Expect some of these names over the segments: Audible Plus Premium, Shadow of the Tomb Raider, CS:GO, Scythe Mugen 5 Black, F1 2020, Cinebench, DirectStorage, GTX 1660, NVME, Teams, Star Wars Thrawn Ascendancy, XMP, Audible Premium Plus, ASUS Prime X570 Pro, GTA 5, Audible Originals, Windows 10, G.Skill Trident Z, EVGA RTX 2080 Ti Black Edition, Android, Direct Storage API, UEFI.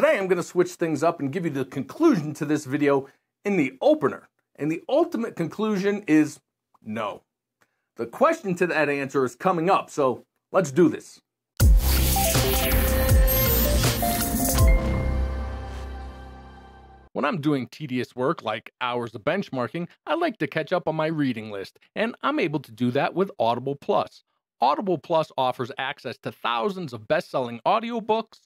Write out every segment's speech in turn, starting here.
Today I'm going to switch things up and give you the conclusion to this video in the opener. And the ultimate conclusion is no. The question to that answer is coming up, so let's do this. When I'm doing tedious work like hours of benchmarking, I like to catch up on my reading list, and I'm able to do that with Audible Plus. Audible Plus offers access to thousands of best-selling audiobooks,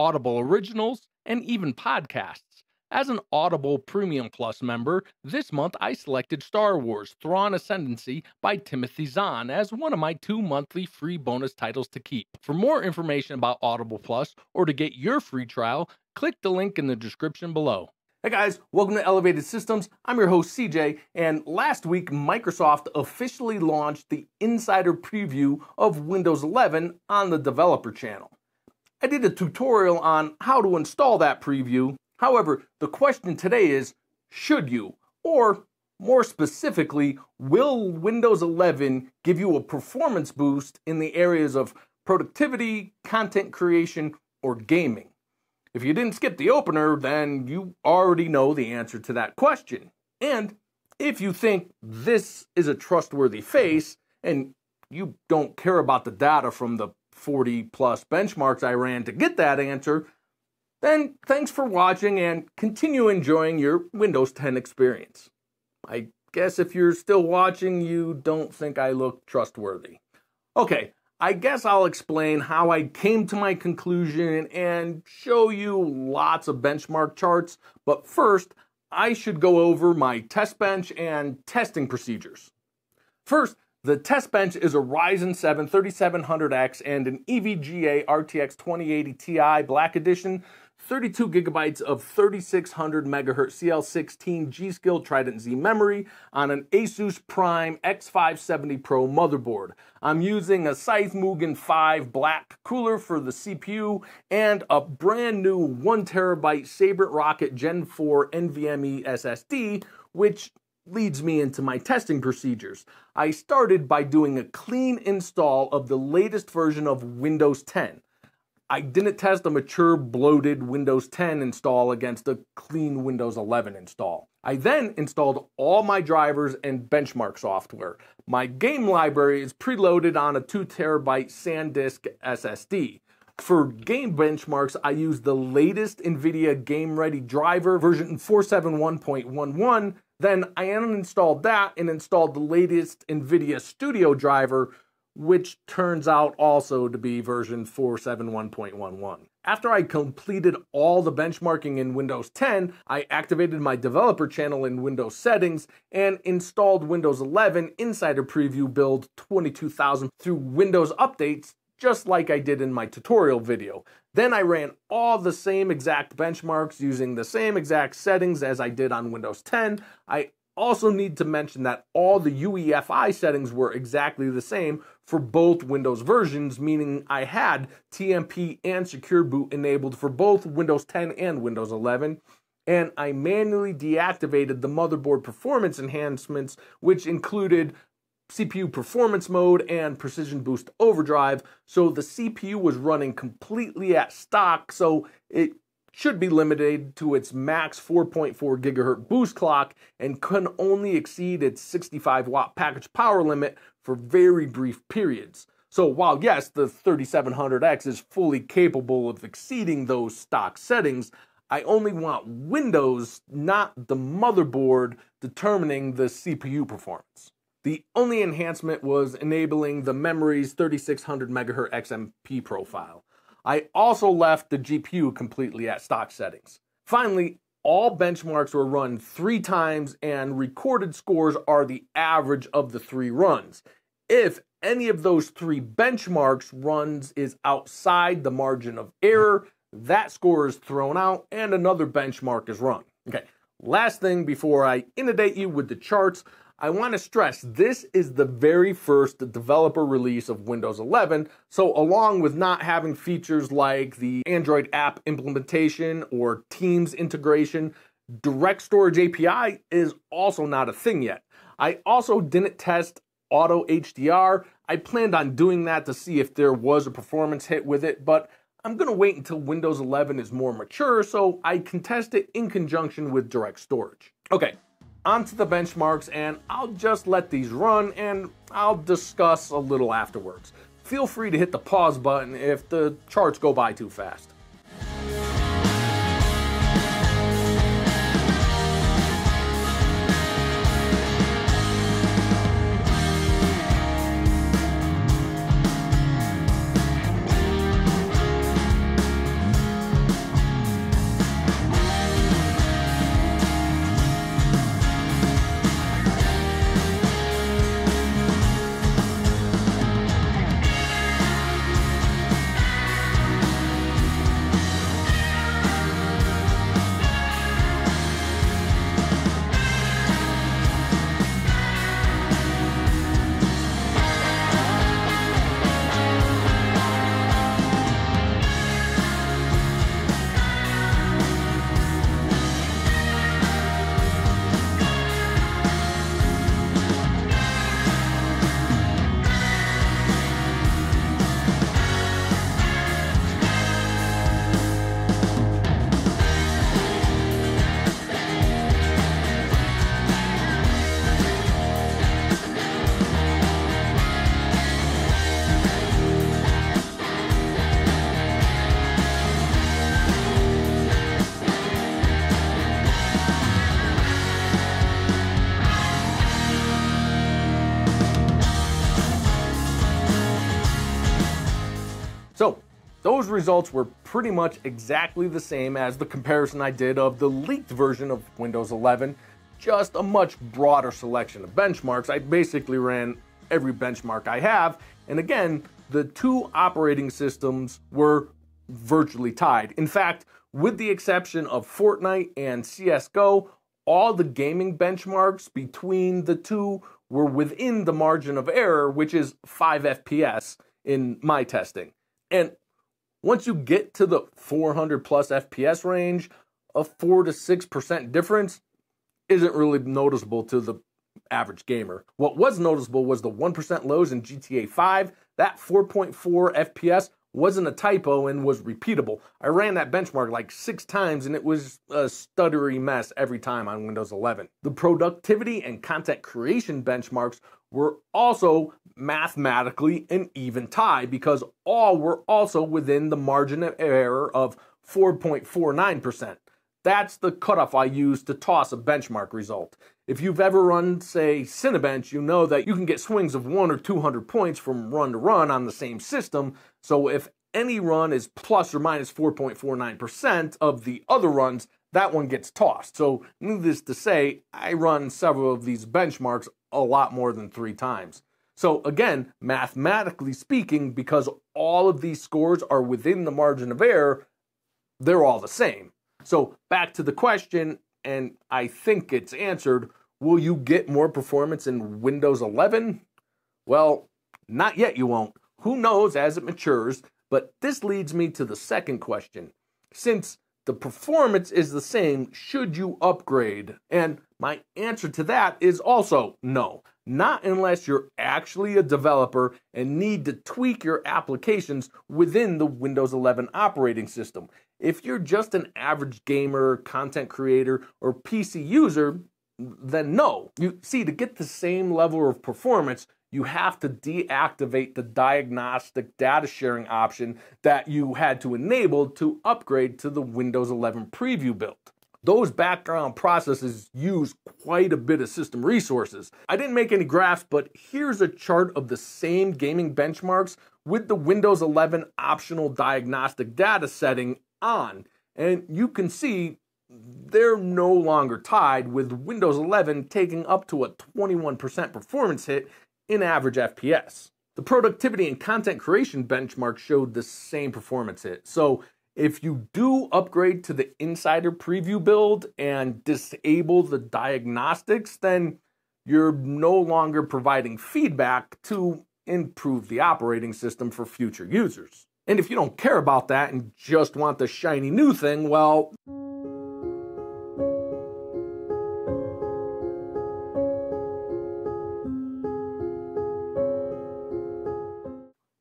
Audible Originals, and even podcasts. As an Audible Premium Plus member, this month I selected Star Wars Thrawn Ascendancy by Timothy Zahn as one of my 2 monthly free bonus titles to keep. For more information about Audible Plus or to get your free trial, click the link in the description below. Hey guys, welcome to Elevated Systems. I'm your host CJ, and last week Microsoft officially launched the Insider Preview of Windows 11 on the developer channel. I did a tutorial on how to install that preview. However, the question today is, should you? Or, more specifically, will Windows 11 give you a performance boost in the areas of productivity, content creation, or gaming? If you didn't skip the opener, then you already know the answer to that question. And if you think this is a trustworthy face, and you don't care about the data from the 40 plus benchmarks I ran to get that answer, then thanks for watching and continue enjoying your Windows 10 experience. I guess if you're still watching, you don't think I look trustworthy. Okay, I guess I'll explain how I came to my conclusion and show you lots of benchmark charts, but first, I should go over my test bench and testing procedures. First, the test bench is a Ryzen 7 3700X and an EVGA RTX 2080 Ti Black Edition, 32 gigabytes of 3600 megahertz CL16 G.Skill Trident Z memory on an ASUS Prime X570 Pro motherboard. I'm using a Scythe Mugen 5 Black cooler for the CPU and a brand new 1TB Sabrent Rocket Gen 4 NVME SSD, which leads me into my testing procedures. I started by doing a clean install of the latest version of Windows 10. I didn't test a mature, bloated Windows 10 install against a clean Windows 11 install. I then installed all my drivers and benchmark software. My game library is preloaded on a 2TB SanDisk SSD. For game benchmarks, I used the latest Nvidia Game Ready driver, version 471.11. Then I uninstalled that and installed the latest NVIDIA Studio driver, which turns out also to be version 471.11. After I completed all the benchmarking in Windows 10, I activated my developer channel in Windows settings and installed Windows 11 Insider Preview build 22,000 through Windows updates, just like I did in my tutorial video. Then I ran all the same exact benchmarks using the same exact settings as I did on Windows 10. I also need to mention that all the UEFI settings were exactly the same for both Windows versions, meaning I had TMP and Secure Boot enabled for both Windows 10 and Windows 11. And I manually deactivated the motherboard performance enhancements, which included CPU performance mode and precision boost overdrive, so the CPU was running completely at stock, so it should be limited to its max 4.4 gigahertz boost clock and can only exceed its 65 watt package power limit for very brief periods. So while yes, the 3700X is fully capable of exceeding those stock settings, I only want Windows, not the motherboard, determining the CPU performance. The only enhancement was enabling the memory's 3600 MHz XMP profile. I also left the GPU completely at stock settings. Finally, all benchmarks were run 3 times and recorded scores are the average of the 3 runs. If any of those 3 benchmark runs is outside the margin of error, that score is thrown out and another benchmark is run. Okay, last thing before I inundate you with the charts, I want to stress this is the very first developer release of Windows 11, so along with not having features like the Android app implementation or Teams integration, Direct Storage API is also not a thing yet. I also didn't test Auto HDR. I planned on doing that to see if there was a performance hit with it, but I'm going to wait until Windows 11 is more mature, so I can test it in conjunction with direct storage. Okay, onto the benchmarks, and I'll just let these run, and I'll discuss a little afterwards. Feel free to hit the pause button if the charts go by too fast. So, those results were pretty much exactly the same as the comparison I did of the leaked version of Windows 11, just a much broader selection of benchmarks. I basically ran every benchmark I have, and again, the two operating systems were virtually tied. In fact, with the exception of Fortnite and CS:GO, all the gaming benchmarks between the two were within the margin of error, which is 5 FPS in my testing. And once you get to the 400 plus FPS range, a 4 to 6% difference isn't really noticeable to the average gamer. What was noticeable was the 1% lows in GTA 5. That 4.4 FPS wasn't a typo and was repeatable. I ran that benchmark like 6 times and it was a stuttery mess every time on Windows 11. The productivity and content creation benchmarks were also mathematically an even tie because all were also within the margin of error of 4.49%. That's the cutoff I use to toss a benchmark result. If you've ever run, say, Cinebench, you know that you can get swings of 100 or 200 points from run to run on the same system, so if any run is plus or minus 4.49% of the other runs, that one gets tossed. So needless to say, I run several of these benchmarks a lot more than 3 times. So again, mathematically speaking, because all of these scores are within the margin of error, they're all the same. So back to the question, and I think it's answered, will you get more performance in Windows 11? Well, not yet you won't. Who knows as it matures, but this leads me to the second question. Since the performance is the same, should you upgrade? And my answer to that is also no. Not unless you're actually a developer and need to tweak your applications within the Windows 11 operating system. If you're just an average gamer, content creator, or PC user, then no. You see, to get the same level of performance, you have to deactivate the diagnostic data sharing option that you had to enable to upgrade to the Windows 11 preview build. Those background processes use quite a bit of system resources. I didn't make any graphs, but here's a chart of the same gaming benchmarks with the Windows 11 optional diagnostic data setting on. And you can see they're no longer tied, with Windows 11 taking up to a 21% performance hit in average FPS. The productivity and content creation benchmark showed the same performance hit. So if you do upgrade to the Insider Preview build and disable the diagnostics, then you're no longer providing feedback to improve the operating system for future users. And if you don't care about that and just want the shiny new thing, well,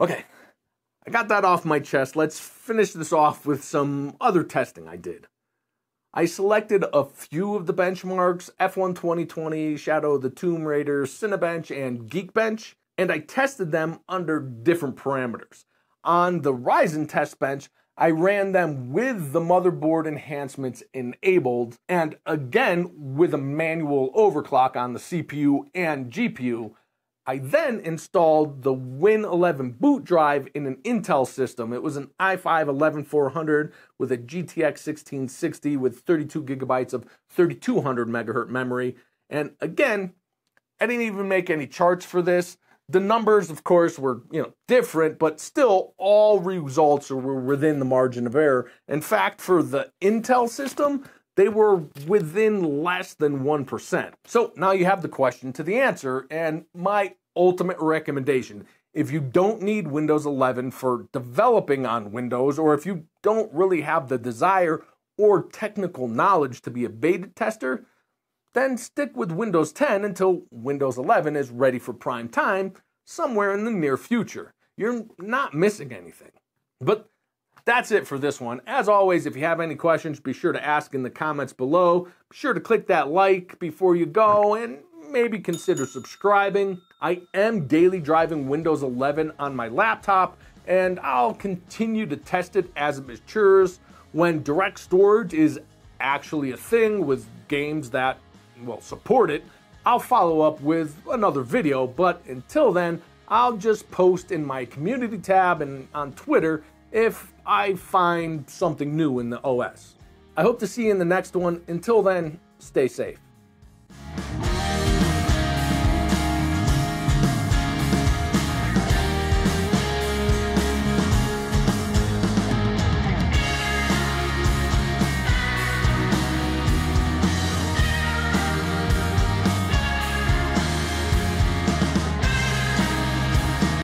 okay, I I got that off my chest. Let's finish this off with some other testing I did. I selected a few of the benchmarks, F1 2020, Shadow of the Tomb Raider, Cinebench, and Geekbench, and I tested them under different parameters. On the Ryzen test bench, I ran them with the motherboard enhancements enabled, and again with a manual overclock on the CPU and GPU. I then installed the Win 11 boot drive in an Intel system. It was an i5-11400 with a GTX 1660 with 32 gigabytes of 3200 megahertz memory. And again, I didn't even make any charts for this. The numbers, of course, were different, but still all results were within the margin of error. In fact, for the Intel system, they were within less than 1%. So now you have the question to the answer, and my ultimate recommendation, if you don't need Windows 11 for developing on Windows, or if you don't really have the desire or technical knowledge to be a beta tester, then stick with Windows 10 until Windows 11 is ready for prime time somewhere in the near future. You're not missing anything. But that's it for this one. As always, if you have any questions, be sure to ask in the comments below. Be sure to click that like before you go and maybe consider subscribing. I am daily driving Windows 11 on my laptop, and I'll continue to test it as it matures. When direct storage is actually a thing with games that, well, support it, I'll follow up with another video, but until then, I'll just post in my community tab and on Twitter if I find something new in the OS. I hope to see you in the next one. Until then, stay safe.